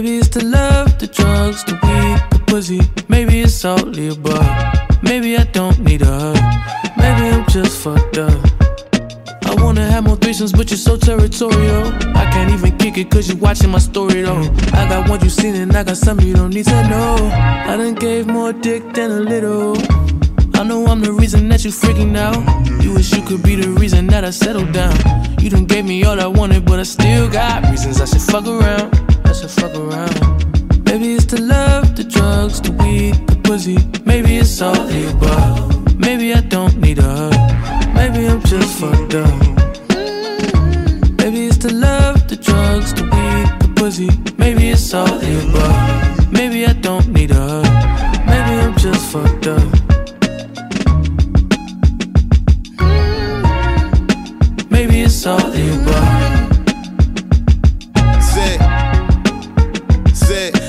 Maybe it's the love, the drugs, the weed, the pussy. Maybe it's all the above. Maybe I don't need a hug. Maybe I'm just fucked up. I wanna have more threesomes, but you're so territorial. I can't even kick it cause you watching my story though. I got one you seen and I got something you don't need to know. I done gave more dick than a little. I know I'm the reason that you freaking out. You wish you could be the reason that I settled down. You done gave me all I wanted, but I still got reasons I should fuck around. I should fuck around. Maybe it's the love, the drugs, the weed, the pussy. Maybe it's all the above. Maybe I don't need a hug. Maybe I'm just fucked up. Maybe it's the love, the drugs, the weed, the pussy. Maybe it's all the above. Maybe I don't need a hug. Maybe I'm just fucked up. Maybe it's all the above.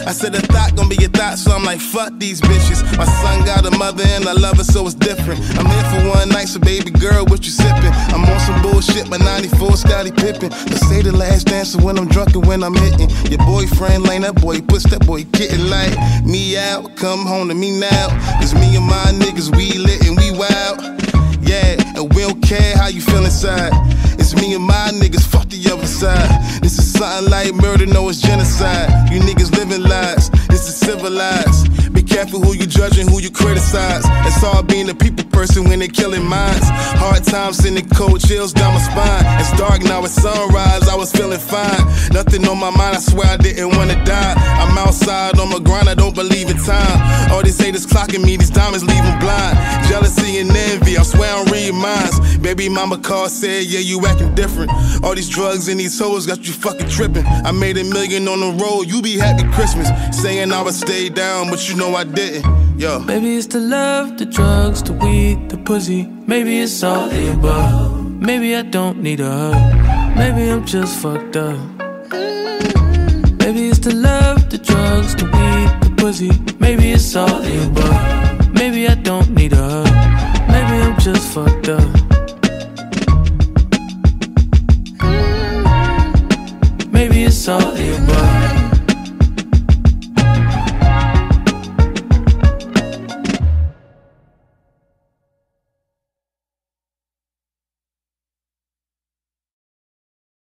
I said a thought gon' be a thought, so I'm like, fuck these bitches. My son got a mother and I love her, so it's different. I'm here for one night, so baby girl, what you sippin'? I'm on some bullshit, my 94 Scottie Pippen. But say the last dancer when I'm drunk and when I'm hitting. Your boyfriend lane that boy, push that boy, getting like me out, come home to me now. Cause me and my niggas, we lit and we wild. Yeah, and we don't care how you feel inside. It's me and my niggas, fuck the other side. This is something like murder, no, it's genocide. You niggas living lies, this is civilized. Be careful who you judge and who you criticize. It's all being a people person when they killing minds. Hard times sending cold chills down my spine. It's dark now, it's sunrise, I was feeling fine. Nothing on my mind, I swear I didn't wanna die. I'm outside on my grind, I don't believe in time. All they say is clocking me, these diamonds leaving blind. Jealousy and envy, I swear I don't read minds. Baby mama called, said, yeah, you acting different. All these drugs and these hoes got you fucking tripping. I made $1 million on the road, you be happy Christmas. Saying I would stay down, but you know I didn't. Yo. Maybe it's the love, the drugs, the weed, the pussy. Maybe it's all the above. Maybe I don't need a hug. Maybe I'm just fucked up. Maybe it's the love, the drugs, the weed, the pussy. Maybe it's all the above. Maybe I don't need a hug. Maybe I'm just fucked up. Maybe it's all the above.